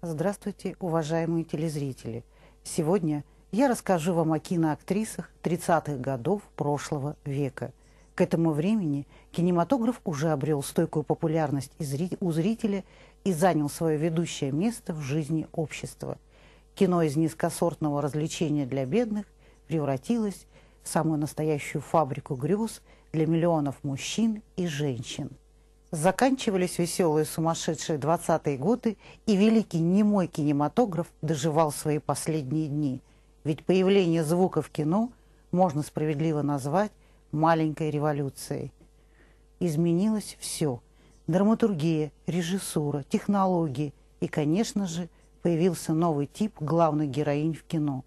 Здравствуйте, уважаемые телезрители! Сегодня я расскажу вам о киноактрисах 30-х годов прошлого века. К этому времени кинематограф уже обрел стойкую популярность у зрителя и занял свое ведущее место в жизни общества. Кино из низкосортного развлечения для бедных превратилось в самую настоящую фабрику грез для миллионов мужчин и женщин. Заканчивались веселые сумасшедшие 20-е годы, и великий немой кинематограф доживал свои последние дни. Ведь появление звука в кино можно справедливо назвать маленькой революцией. Изменилось все. Драматургия, режиссура, технологии и, конечно же, появился новый тип главных героинь в кино.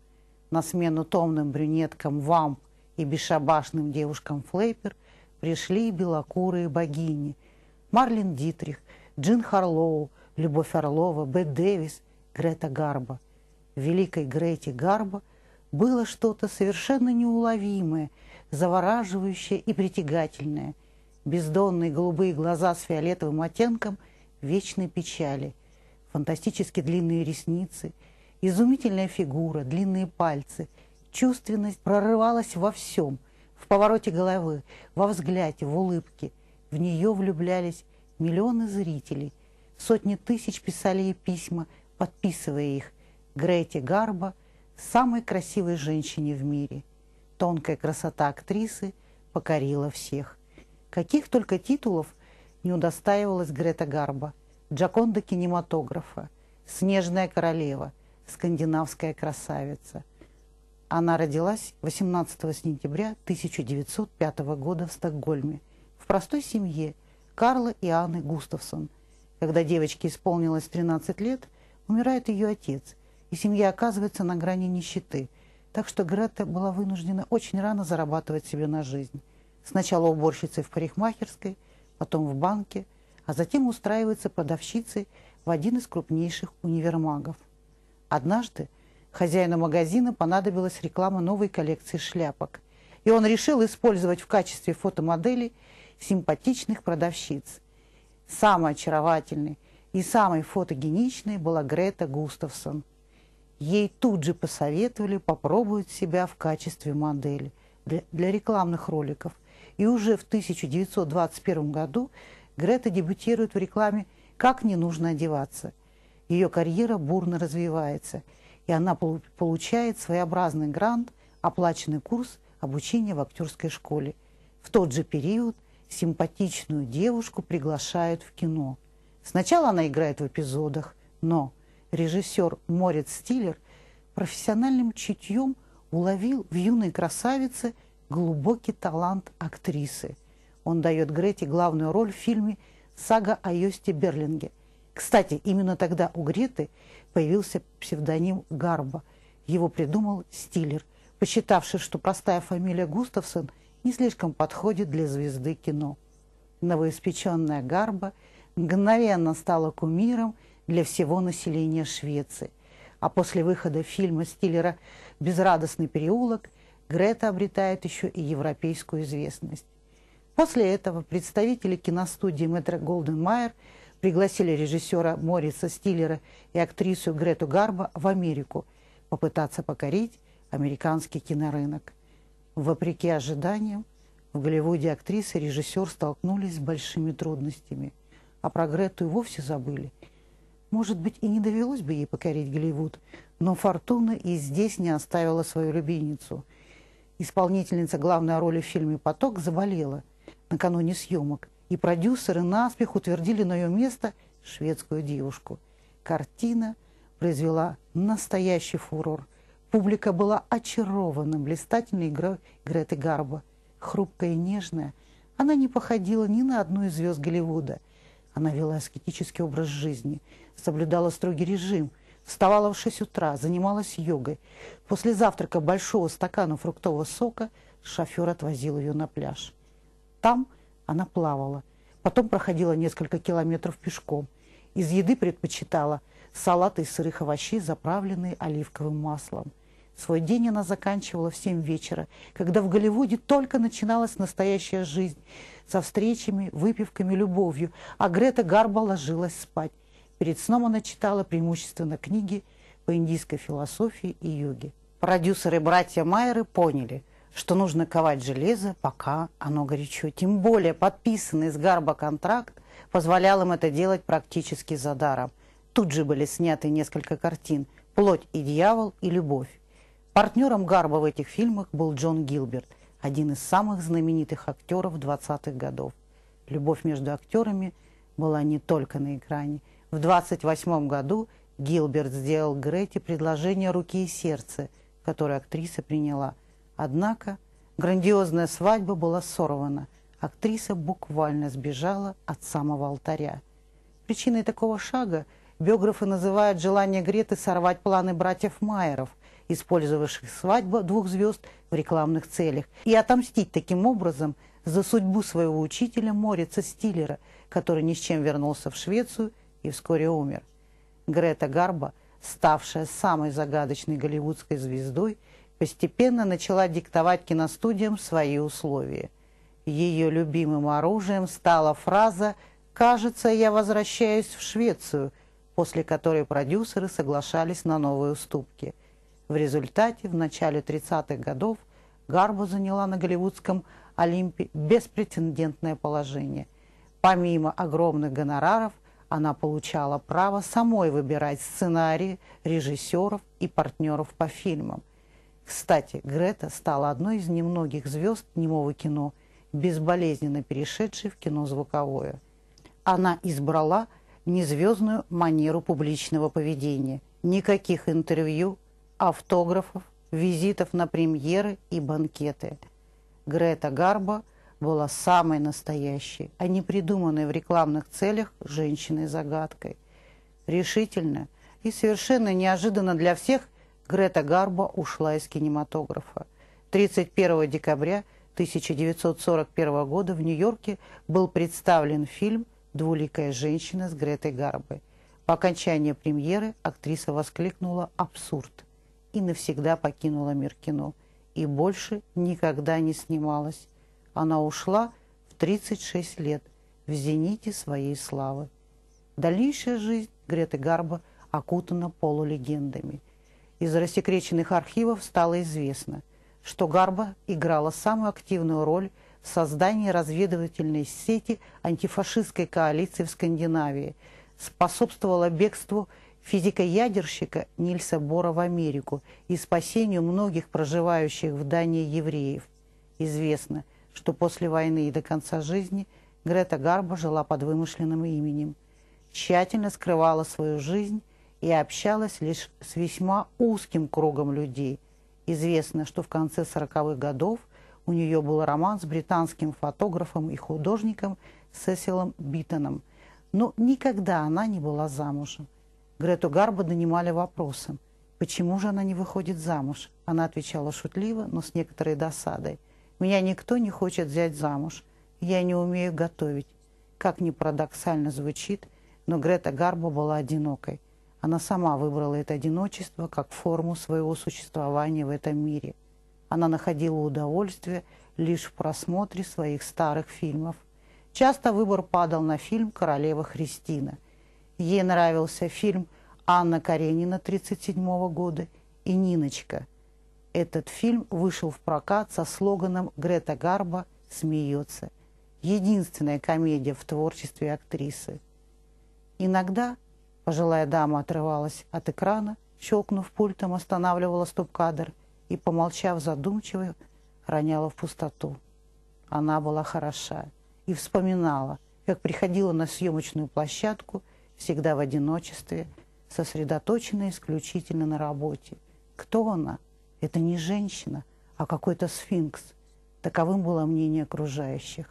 На смену томным брюнеткам вамп и бесшабашным девушкам флейпер пришли белокурые богини. Марлен Дитрих, Джин Харлоу, Любовь Орлова, Бетт Дэвис, Грета Гарбо. В великой Грете Гарбо было что-то совершенно неуловимое, завораживающее и притягательное. Бездонные голубые глаза с фиолетовым оттенком вечной печали, фантастически длинные ресницы, изумительная фигура, длинные пальцы. Чувственность прорывалась во всем, в повороте головы, во взгляде, в улыбке. В нее влюблялись миллионы зрителей. Сотни тысяч писали ей письма, подписывая их. Грете Гарбо – самой красивой женщине в мире. Тонкая красота актрисы покорила всех. Каких только титулов не удостаивалась Грета Гарбо. Джоконда кинематографа, снежная королева, скандинавская красавица. Она родилась 18 сентября 1905 года в Стокгольме в простой семье Карла и Анны Густафсон. Когда девочке исполнилось 13 лет, умирает ее отец, и семья оказывается на грани нищеты, так что Грета была вынуждена очень рано зарабатывать себе на жизнь. Сначала уборщицей в парикмахерской, потом в банке, а затем устраивается продавщицей в один из крупнейших универмагов. Однажды хозяину магазина понадобилась реклама новой коллекции шляпок, и он решил использовать в качестве фотомоделей симпатичных продавщиц. Самой очаровательной и самой фотогеничной была Грета Густафсон. Ей тут же посоветовали попробовать себя в качестве модели для рекламных роликов, и уже в 1921 году Грета дебютирует в рекламе «Как не нужно одеваться». Ее карьера бурно развивается, и она получает своеобразный грант, оплаченный курс обучения в актерской школе. В тот же период симпатичную девушку приглашают в кино. Сначала она играет в эпизодах, но режиссер Мориц Стиллер профессиональным чутьем уловил в юной красавице глубокий талант актрисы. Он дает Грете главную роль в фильме «Сага о Йости Берлинге». Кстати, именно тогда у Греты появился псевдоним Гарбо. Его придумал Стиллер, посчитавший, что простая фамилия Густафсон не слишком подходит для звезды кино. Новоиспеченная Гарбо мгновенно стала кумиром для всего населения Швеции. А после выхода фильма Стиллера «Безрадостный переулок» Грета обретает еще и европейскую известность. После этого представители киностудии Мэтра Голденмайер пригласили режиссера Морица Стиллера и актрису Грету Гарбо в Америку попытаться покорить американский кинорынок. Вопреки ожиданиям, в Голливуде актрисы и режиссер столкнулись с большими трудностями, а про Грету и вовсе забыли. Может быть, и не довелось бы ей покорить Голливуд, но фортуна и здесь не оставила свою любимицу. Исполнительница главной роли в фильме «Поток» заболела накануне съемок, и продюсеры наспех утвердили на ее место шведскую девушку. Картина произвела настоящий фурор. Публика была очарована блистательной игрой Греты Гарбо. Хрупкая и нежная, она не походила ни на одну из звезд Голливуда. Она вела аскетический образ жизни, соблюдала строгий режим, вставала в 6 утра, занималась йогой. После завтрака большого стакана фруктового сока шофер отвозил ее на пляж. Там она плавала, потом проходила несколько километров пешком. Из еды предпочитала салаты из сырых овощей, заправленные оливковым маслом. Свой день она заканчивала в 7 вечера, когда в Голливуде только начиналась настоящая жизнь со встречами, выпивками, любовью, а Грета Гарбо ложилась спать. Перед сном она читала преимущественно книги по индийской философии и йоге. Продюсеры братья Майеры поняли, что нужно ковать железо, пока оно горячо. Тем более подписанный с Гарбо контракт позволял им это делать практически за даром. Тут же были сняты несколько картин «Плоть и дьявол» и «Любовь». Партнером Гарбо в этих фильмах был Джон Гилберт, один из самых знаменитых актеров 20-х годов. Любовь между актерами была не только на экране. В 1928 году Гилберт сделал Грете предложение руки и сердца, которое актриса приняла. Однако грандиозная свадьба была сорвана. Актриса буквально сбежала от самого алтаря. Причиной такого шага биографы называют желание Греты сорвать планы братьев Майеров, использовавших свадьбу двух звезд в рекламных целях, и отомстить таким образом за судьбу своего учителя Морица Стиллера, который ни с чем вернулся в Швецию и вскоре умер. Грета Гарбо, ставшая самой загадочной голливудской звездой, постепенно начала диктовать киностудиям свои условия. Ее любимым оружием стала фраза «Кажется, я возвращаюсь в Швецию», после которой продюсеры соглашались на новые уступки. В результате в начале 30-х годов Гарбо заняла на голливудском Олимпе беспрецедентное положение. Помимо огромных гонораров, она получала право самой выбирать сценарии, режиссеров и партнеров по фильмам. Кстати, Грета стала одной из немногих звезд немого кино, безболезненно перешедшей в кино звуковое. Она избрала незвездную манеру публичного поведения. Никаких интервью, автографов, визитов на премьеры и банкеты. Грета Гарбо была самой настоящей, а не придуманной в рекламных целях женщиной-загадкой. Решительно и совершенно неожиданно для всех Грета Гарбо ушла из кинематографа. 31 декабря 1941 года в Нью-Йорке был представлен фильм «Двуликая женщина» с Гретой Гарбо. По окончании премьеры актриса воскликнула «Абсурд!» и навсегда покинула мир кино, и больше никогда не снималась. Она ушла в 36 лет, в зените своей славы. Дальнейшая жизнь Греты Гарбо окутана полулегендами. Из рассекреченных архивов стало известно, что Гарбо играла самую активную роль в создании разведывательной сети антифашистской коалиции в Скандинавии, способствовала бегству физико-ядерщика Нильса Бора в Америку и спасению многих проживающих в Дании евреев. Известно, что после войны и до конца жизни Грета Гарбо жила под вымышленным именем, тщательно скрывала свою жизнь и общалась лишь с весьма узким кругом людей. Известно, что в конце 40-х годов у нее был роман с британским фотографом и художником Сесилом Битоном, но никогда она не была замужем. Грету Гарбо донимали вопросом, почему же она не выходит замуж? Она отвечала шутливо, но с некоторой досадой. «Меня никто не хочет взять замуж. Я не умею готовить». Как ни парадоксально звучит, но Грета Гарбо была одинокой. Она сама выбрала это одиночество как форму своего существования в этом мире. Она находила удовольствие лишь в просмотре своих старых фильмов. Часто выбор падал на фильм «Королева Христина». Ей нравился фильм «Анна Каренина» 1937 года и «Ниночка». Этот фильм вышел в прокат со слоганом «Грета Гарбо смеется». Единственная комедия в творчестве актрисы. Иногда пожилая дама отрывалась от экрана, щелкнув пультом, останавливала стоп-кадр и, помолчав задумчиво, роняла в пустоту. Она была хороша и вспоминала, как приходила на съемочную площадку всегда в одиночестве, сосредоточена исключительно на работе. Кто она? Это не женщина, а какой-то сфинкс. Таковым было мнение окружающих.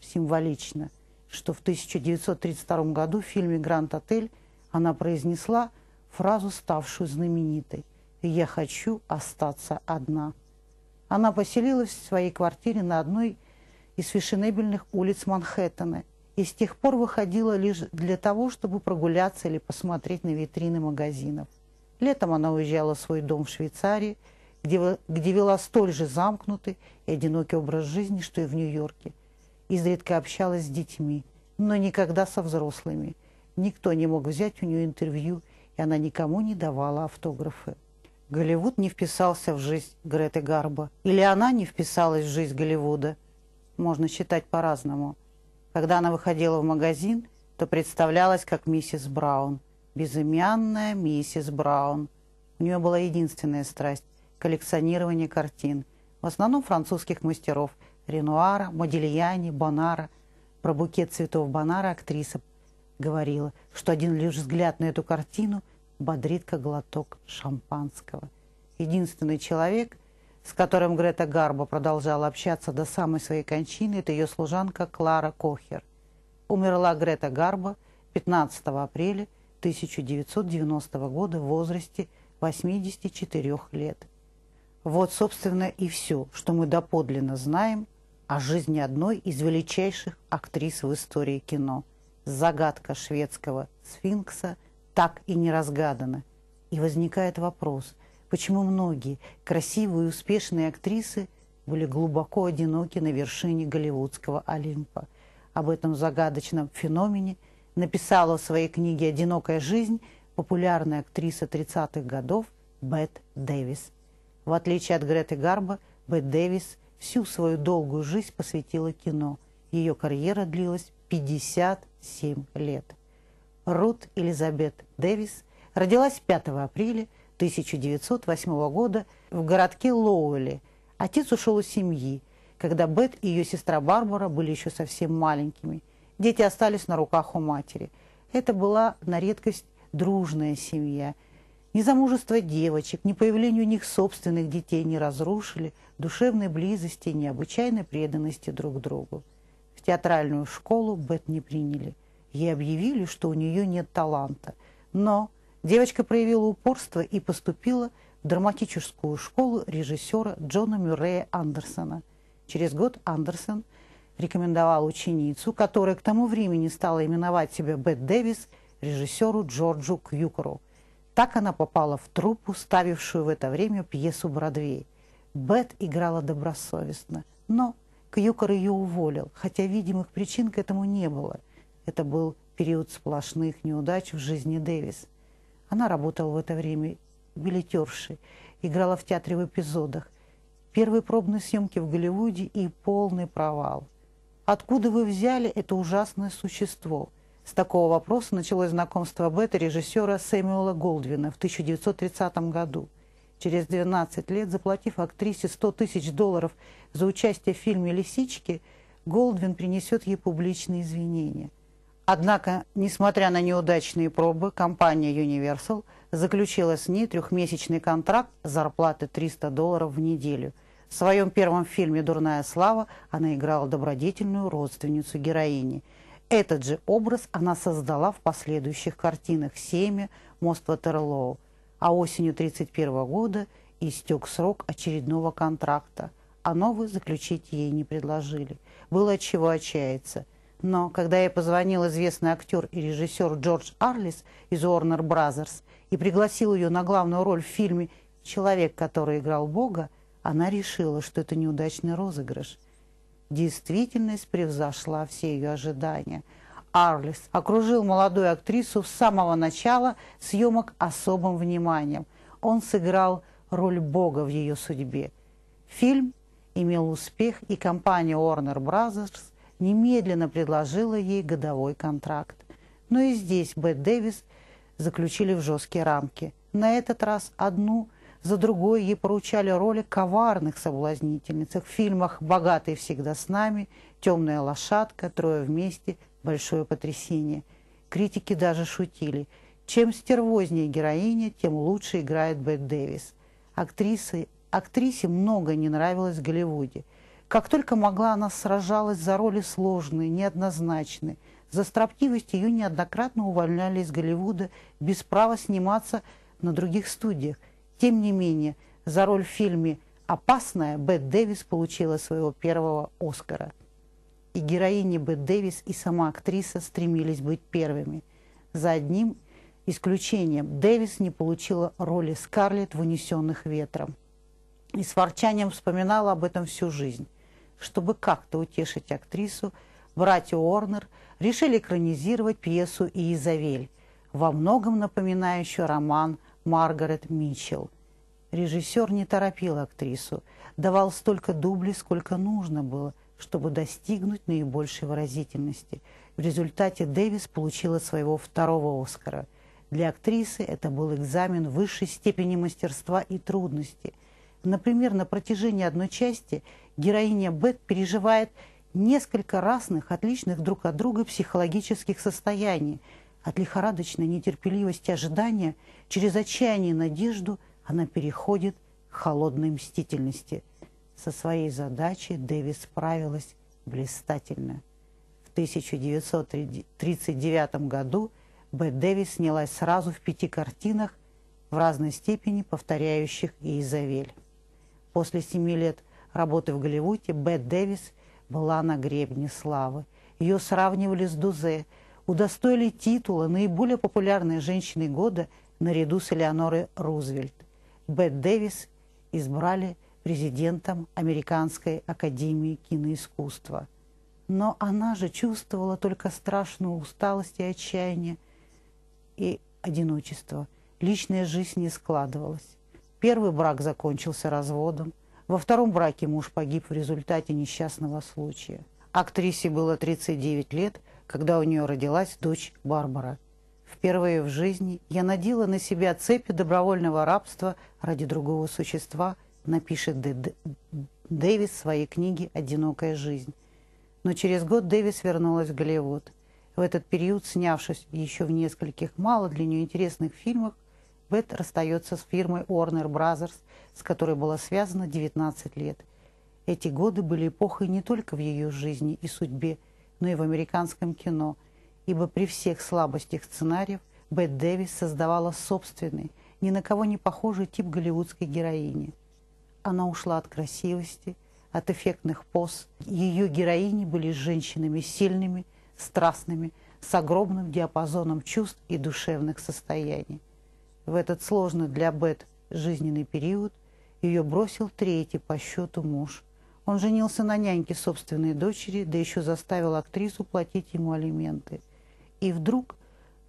Символично, что в 1932 году в фильме «Гранд-отель» она произнесла фразу, ставшую знаменитой «Я хочу остаться одна». Она поселилась в своей квартире на одной из фешенебельных улиц Манхэттена и с тех пор выходила лишь для того, чтобы прогуляться или посмотреть на витрины магазинов. Летом она уезжала в свой дом в Швейцарии, где вела столь же замкнутый и одинокий образ жизни, что и в Нью-Йорке. Изредка общалась с детьми, но никогда со взрослыми. Никто не мог взять у нее интервью, и она никому не давала автографы. Голливуд не вписался в жизнь Греты Гарбо. Или она не вписалась в жизнь Голливуда. Можно считать по-разному. Когда она выходила в магазин, то представлялась как миссис Браун. Безымянная миссис Браун. У нее была единственная страсть – коллекционирование картин. В основном французских мастеров – Ренуара, Модильяни, Боннара. Про букет цветов Боннара актриса говорила, что один лишь взгляд на эту картину бодрит, как глоток шампанского. Единственный человек, с которым Грета Гарбо продолжала общаться до самой своей кончины, это ее служанка Клара Кохер. Умерла Грета Гарбо 15 апреля 1990 года в возрасте 84 лет. Вот, собственно, и все, что мы доподлинно знаем о жизни одной из величайших актрис в истории кино. Загадка шведского сфинкса так и не разгадана. И возникает вопрос, почему многие красивые и успешные актрисы были глубоко одиноки на вершине голливудского Олимпа. Об этом загадочном феномене написала в своей книге «Одинокая жизнь» популярная актриса 30-х годов Бетт Дэвис. В отличие от Греты Гарбо, Бетт Дэвис всю свою долгую жизнь посвятила кино. Ее карьера длилась 57 лет. Рут Элизабет Дэвис родилась 5 апреля 1908 года в городке Лоуэлле. Отец ушел из семьи, когда Бет и ее сестра Барбара были еще совсем маленькими. Дети остались на руках у матери. Это была на редкость дружная семья. Незамужество девочек, ни появление у них собственных детей не разрушили душевной близости и необычайной преданности друг другу. В театральную школу Бет не приняли. Ей объявили, что у нее нет таланта. Но девочка проявила упорство и поступила в драматическую школу режиссера Джона Мюррея Андерсона. Через год Андерсон рекомендовал ученицу, которая к тому времени стала именовать себя Бет Дэвис, режиссеру Джорджу Кьюкеру. Так она попала в труппу, ставившую в это время пьесу «Бродвей». Бет играла добросовестно, но Кьюкер ее уволил, хотя видимых причин к этому не было. Это был период сплошных неудач в жизни Дэвис. Она работала в это время билетершей, играла в театре в эпизодах. Первые пробные съемки в Голливуде и полный провал. «Откуда вы взяли это ужасное существо?» С такого вопроса началось знакомство Бетта режиссера Сэмюэла Голдвина в 1930 году. Через 12 лет, заплатив актрисе $100 000 за участие в фильме «Лисички», Голдвин принесет ей публичные извинения. Однако, несмотря на неудачные пробы, компания Universal заключила с ней трехмесячный контракт с зарплатой $300 в неделю. В своем первом фильме «Дурная слава» она играла добродетельную родственницу героини. Этот же образ она создала в последующих картинах «Семя», «Мост Ватерлоо», а осенью 1931 года истек срок очередного контракта, а новый заключить ей не предложили. Было от чего отчаяться. Но когда ей позвонил известный актер и режиссер Джордж Арлис из Warner Brothers и пригласил ее на главную роль в фильме «Человек, который играл Бога», она решила, что это неудачный розыгрыш. Действительность превзошла все ее ожидания. Арлис окружил молодую актрису с самого начала съемок особым вниманием. Он сыграл роль Бога в ее судьбе. Фильм имел успех, и компания Warner Brothers немедленно предложила ей годовой контракт. Но и здесь Бет Дэвис заключили в жесткие рамки. На этот раз одну за другой ей поручали роли коварных соблазнительницах в фильмах «Богатые всегда с нами», «Темная лошадка», «Трое вместе», «Большое потрясение». Критики даже шутили. Чем стервознее героиня, тем лучше играет Бет Дэвис. Актрисе много не нравилось в Голливуде. Как только могла, она сражалась за роли сложные, неоднозначные. За строптивость ее неоднократно увольняли из Голливуда без права сниматься на других студиях. Тем не менее, за роль в фильме «Опасная» Бет Дэвис получила своего первого Оскара. И героини Бет Дэвис, и сама актриса стремились быть первыми. За одним исключением, Дэвис не получила роли Скарлетт в «Унесенных ветром». И с ворчанием вспоминала об этом всю жизнь. Чтобы как-то утешить актрису, братья Уорнер решили экранизировать пьесу «Иезавель», во многом напоминающую роман Маргарет Митчелл. Режиссер не торопил актрису, давал столько дублей, сколько нужно было, чтобы достигнуть наибольшей выразительности. В результате Дэвис получила своего второго «Оскара». Для актрисы это был экзамен высшей степени мастерства и трудности. Например, на протяжении одной части героиня Бетт переживает несколько разных, отличных друг от друга психологических состояний. От лихорадочной нетерпеливости ожидания через отчаяние и надежду она переходит к холодной мстительности. Со своей задачей Дэвис справилась блистательно. В 1939 году Бетт Дэвис снялась сразу в 5 картинах, в разной степени повторяющих «Иезавель». После 7 лет работы в Голливуде Бетт Дэвис была на гребне славы. Ее сравнивали с Дузе, удостоили титула наиболее популярной женщины года наряду с Элеонорой Рузвельт. Бетт Дэвис избрали президентом Американской академии киноискусства. Но она же чувствовала только страшную усталость и отчаяние, и одиночество. Личная жизнь не складывалась. Первый брак закончился разводом. Во втором браке муж погиб в результате несчастного случая. Актрисе было 39 лет, когда у нее родилась дочь Барбара. Впервые в жизни я надела на себя цепи добровольного рабства ради другого существа, напишет Дэвис в своей книге «Одинокая жизнь». Но через год Дэвис вернулась в Голливуд. В этот период, снявшись еще в нескольких мало для нее интересных фильмах, Бетт расстается с фирмой Warner Brothers, с которой была связана 19 лет. Эти годы были эпохой не только в ее жизни и судьбе, но и в американском кино, ибо при всех слабостях сценариев Бетт Дэвис создавала собственный, ни на кого не похожий тип голливудской героини. Она ушла от красивости, от эффектных поз. Ее героини были женщинами сильными, страстными, с огромным диапазоном чувств и душевных состояний. В этот сложный для Бетт жизненный период ее бросил 3-й по счету муж. Он женился на няньке собственной дочери, да еще заставил актрису платить ему алименты. И вдруг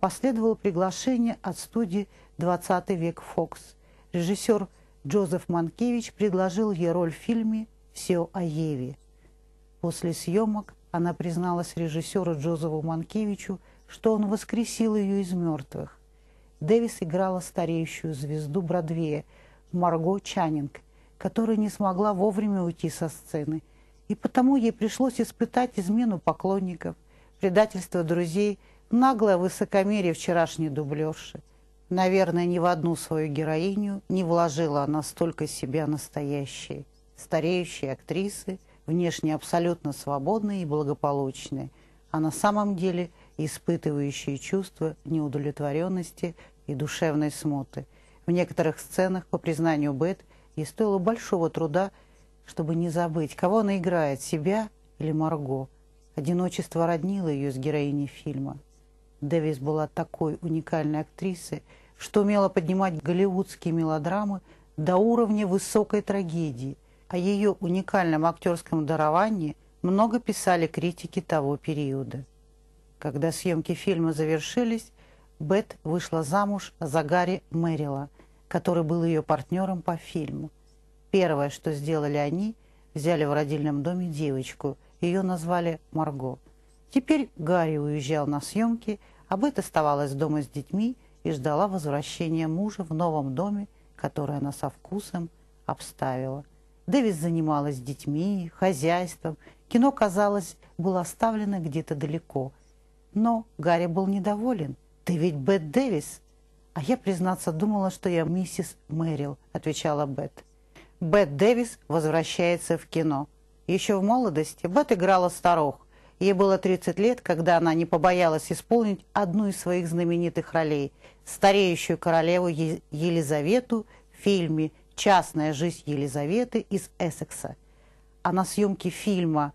последовало приглашение от студии «20 век Фокс». Режиссер Джозеф Манкевич предложил ей роль в фильме «Все о Еве». После съемок она призналась режиссеру Джозефу Манкевичу, что он воскресил ее из мертвых. Дэвис играла стареющую звезду Бродвея Марго Чаннинг, которая не смогла вовремя уйти со сцены. И потому ей пришлось испытать измену поклонников, предательство друзей, наглое высокомерие вчерашней дублерши. Наверное, ни в одну свою героиню не вложила она столько себя настоящей. Стареющие актрисы, внешне абсолютно свободные и благополучные, а на самом деле испытывающие чувства неудовлетворенности и душевной смуты. В некоторых сценах, по признанию Бетт, ей стоило большого труда, чтобы не забыть, кого она играет, себя или Марго. Одиночество роднило ее с героиней фильма. Дэвис была такой уникальной актрисой, что умела поднимать голливудские мелодрамы до уровня высокой трагедии. О ее уникальном актерском даровании много писали критики того периода. Когда съемки фильма завершились, Бетт вышла замуж за Гэри Меррилла, который был ее партнером по фильму. Первое, что сделали они, взяли в родильном доме девочку, ее назвали Марго. Теперь Гэри уезжал на съемки, а Бетт оставалась дома с детьми и ждала возвращения мужа в новом доме, который она со вкусом обставила. Дэвис занималась детьми, хозяйством. Кино, казалось, было оставлено где-то далеко. Но Гэри был недоволен. «Ты ведь Бетт Дэвис?» «А я, признаться, думала, что я миссис Мэрилл», — отвечала Бетт. Бетт Дэвис возвращается в кино. Еще в молодости Бетт играла старух. Ей было 30 лет, когда она не побоялась исполнить одну из своих знаменитых ролей — стареющую королеву Елизавету в фильме «Частная жизнь Елизаветы» из Эссекса. А на съемке фильма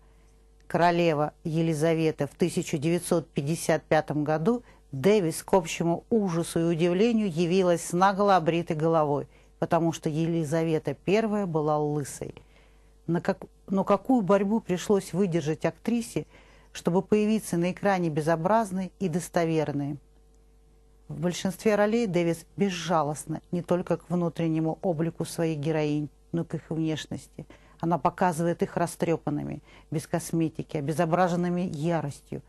«Королева Елизавета» в 1955 году Дэвис к общему ужасу и удивлению явилась с наголо обритой головой, потому что Елизавета I была лысой. Но какую борьбу пришлось выдержать актрисе, чтобы появиться на экране безобразной и достоверной. В большинстве ролей Дэвис безжалостна не только к внутреннему облику своих героинь, но и к их внешности. Она показывает их растрепанными, без косметики, обезображенными яростью.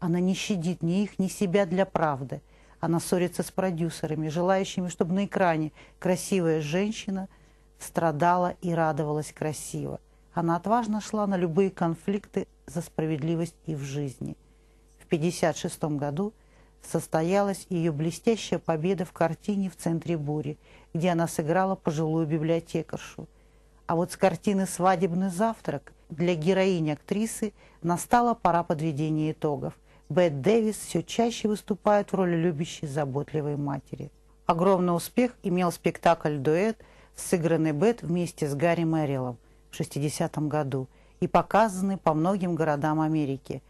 Она не щадит ни их, ни себя для правды. Она ссорится с продюсерами, желающими, чтобы на экране красивая женщина страдала и радовалась красиво. Она отважно шла на любые конфликты за справедливость и в жизни. В 1956 году состоялась ее блестящая победа в картине «В центре бури», где она сыграла пожилую библиотекаршу. А вот с картины «Свадебный завтрак» для героини-актрисы настала пора подведения итогов. Бетт Дэвис все чаще выступает в роли любящей, заботливой матери. Огромный успех имел спектакль-дуэт, сыгранный Бетт вместе с Гэри Мерриллом в 1960 году и показанный по многим городам Америки.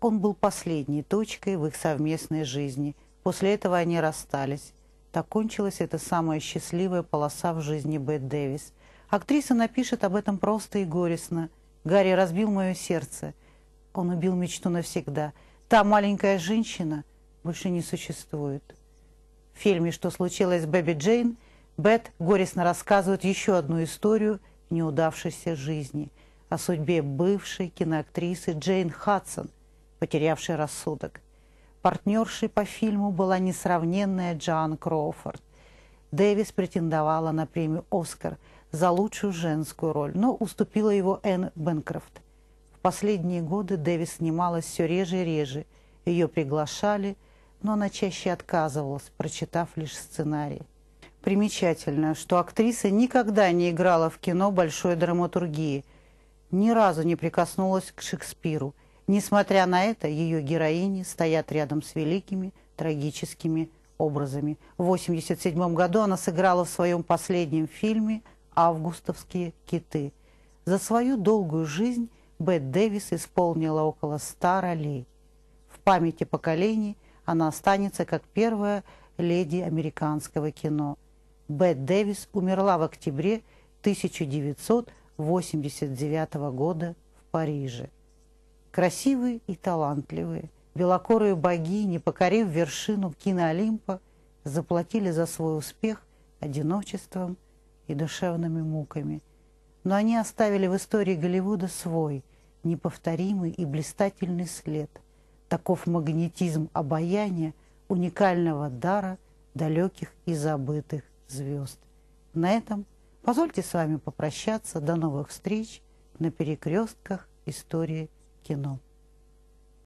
Он был последней точкой в их совместной жизни. После этого они расстались. Так кончилась эта самая счастливая полоса в жизни Бетт Дэвис. Актриса напишет об этом просто и горестно. «Гарри разбил мое сердце. Он убил мечту навсегда. Та маленькая женщина больше не существует». В фильме «Что случилось с Бэби Джейн» Бетт горестно рассказывает еще одну историю неудавшейся жизни о судьбе бывшей киноактрисы Джейн Хадсон, потерявшей рассудок. Партнершей по фильму была несравненная Джоан Кроуфорд. Дэвис претендовала на премию «Оскар» за лучшую женскую роль, но уступила его Энн Бэнкрофт. В последние годы Дэвис снималась все реже и реже. Ее приглашали, но она чаще отказывалась, прочитав лишь сценарий. Примечательно, что актриса никогда не играла в кино большой драматургии, ни разу не прикоснулась к Шекспиру. Несмотря на это, ее героини стоят рядом с великими трагическими образами. В 1987 году она сыграла в своем последнем фильме «Августовские киты». За свою долгую жизнь Бетт Дэвис исполнила около 100 ролей. В памяти поколений она останется как первая леди американского кино. Бетт Дэвис умерла в октябре 1989 года в Париже. Красивые и талантливые, белокорые богини, покорив вершину киноолимпа, заплатили за свой успех одиночеством и душевными муками. Но они оставили в истории Голливуда свой неповторимый и блистательный след. Таков магнетизм обаяния уникального дара далеких и забытых звезд. На этом позвольте с вами попрощаться. До новых встреч на перекрестках истории кино.